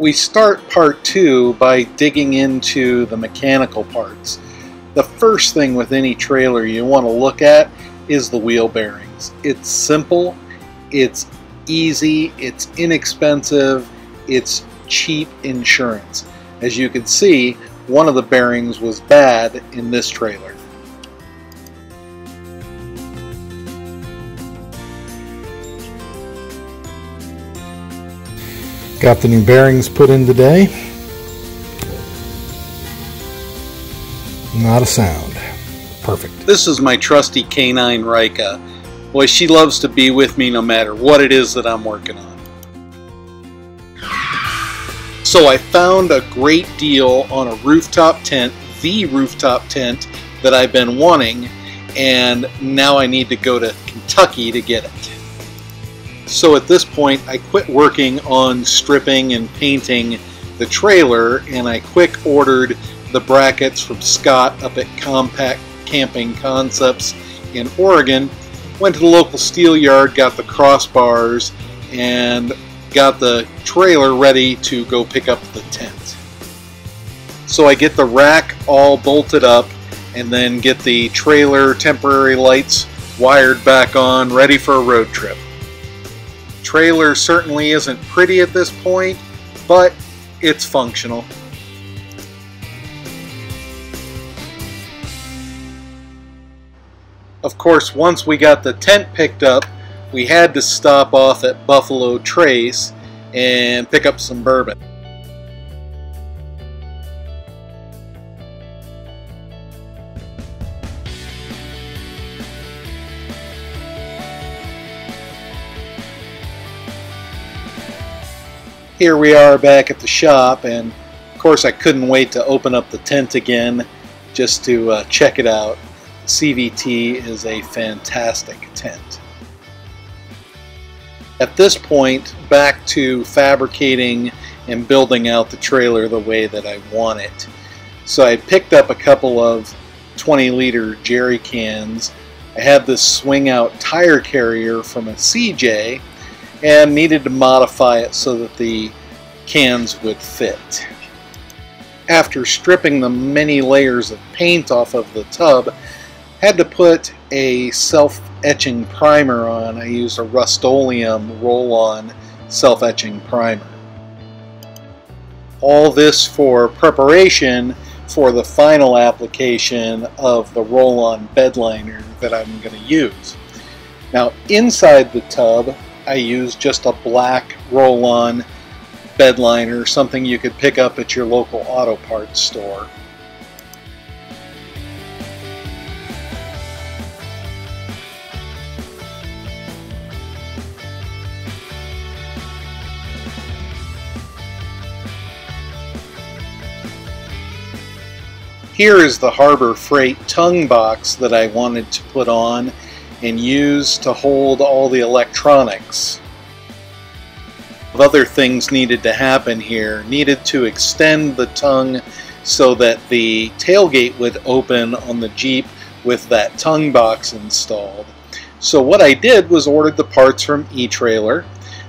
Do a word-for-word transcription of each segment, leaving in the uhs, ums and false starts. we start part two by digging into the mechanical parts. The first thing with any trailer you want to look at is the wheel bearings. It's simple, it's easy, it's inexpensive, it's cheap insurance. As you can see, one of the bearings was bad in this trailer. Got the new bearings put in today. Not a sound. Perfect. This is my trusty canine Rika. Boy, she loves to be with me no matter what it is that I'm working on. So I found a great deal on a rooftop tent, the rooftop tent that I've been wanting, and now I need to go to Kentucky to get it. So at this point, I quit working on stripping and painting the trailer, and I quick ordered the brackets from Scott up at Compact Camping Concepts in Oregon, went to the local steel yard, got the crossbars, and got the trailer ready to go pick up the tent. So I get the rack all bolted up, and then get the trailer temporary lights wired back on, ready for a road trip. Trailer certainly isn't pretty at this point, but it's functional. Of course, once we got the tent picked up, we had to stop off at Buffalo Trace and pick up some bourbon. Here we are back at the shop, and of course I couldn't wait to open up the tent again just to uh, check it out. C V T is a fantastic tent. At this point, back to fabricating and building out the trailer the way that I want it. So I picked up a couple of twenty liter jerry cans. I had this swing out tire carrier from a C J and needed to modify it so that the cans would fit. After stripping the many layers of paint off of the tub, had to put a self-etching primer on. I used a Rust-Oleum roll-on self-etching primer. All this for preparation for the final application of the roll-on bed liner that I'm going to use. Now, inside the tub, I used just a black roll-on bed liner, something you could pick up at your local auto parts store. Here is the Harbor Freight tongue box that I wanted to put on and use to hold all the electronics. Other things needed to happen here. Needed to extend the tongue so that the tailgate would open on the Jeep with that tongue box installed. So what I did was ordered the parts from e-trailer.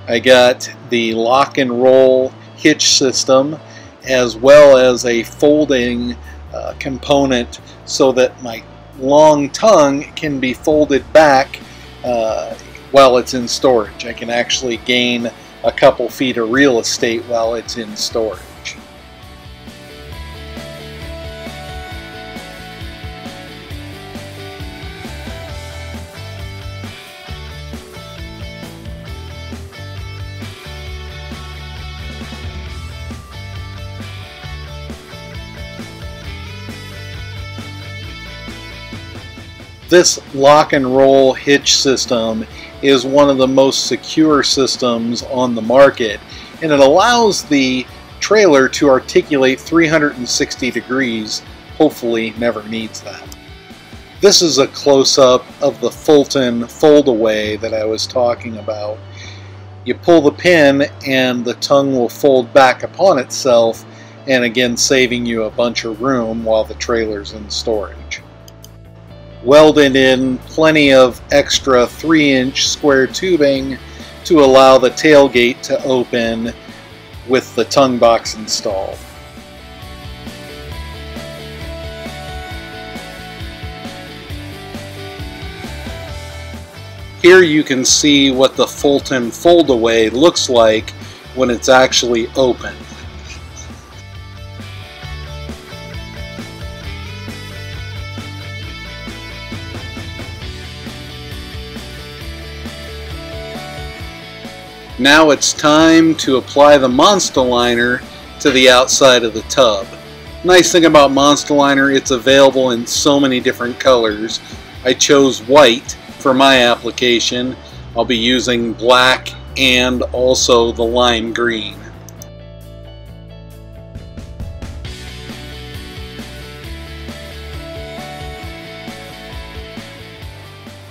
I got the lock and roll hitch system as well as a folding uh, component so that my long tongue can be folded back uh, while it's in storage. I can actually gain a couple feet of real estate while it's in storage. This lock and roll hitch system is one of the most secure systems on the market, and it allows the trailer to articulate three hundred sixty degrees. Hopefully never needs that. This is a close-up of the Fulton fold-away that I was talking about. You pull the pin and the tongue will fold back upon itself, and again saving you a bunch of room while the trailer's in storage. Welded in plenty of extra three inch square tubing to allow the tailgate to open with the tongue box installed. Here you can see what the Fulton fold-away looks like when it's actually open. Now it's time to apply the Monsta liner to the outside of the tub. Nice thing about Monsta liner, it's available in so many different colors. I chose white for my application. I'll be using black and also the lime green.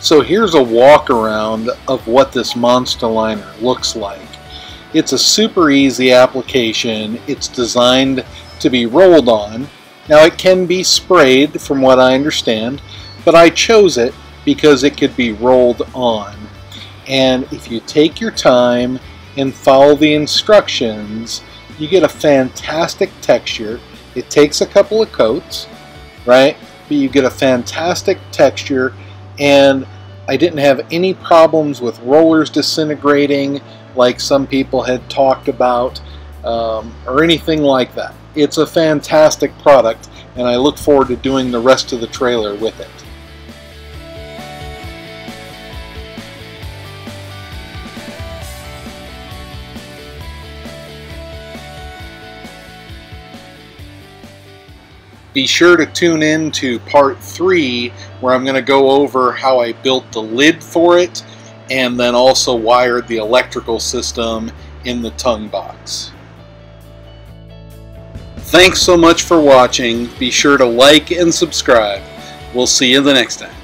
So here's a walk around of what this Monsta liner looks like. It's a super easy application. It's designed to be rolled on. Now it can be sprayed from what I understand, but I chose it because it could be rolled on. And if you take your time and follow the instructions, you get a fantastic texture. It takes a couple of coats, right? But you get a fantastic texture, and I didn't have any problems with rollers disintegrating like some people had talked about, um, or anything like that. It's a fantastic product, and I look forward to doing the rest of the trailer with it. Be sure to tune in to part three, where I'm going to go over how I built the lid for it and then also wired the electrical system in the tongue box. Thanks so much for watching. Be sure to like and subscribe. We'll see you the next time.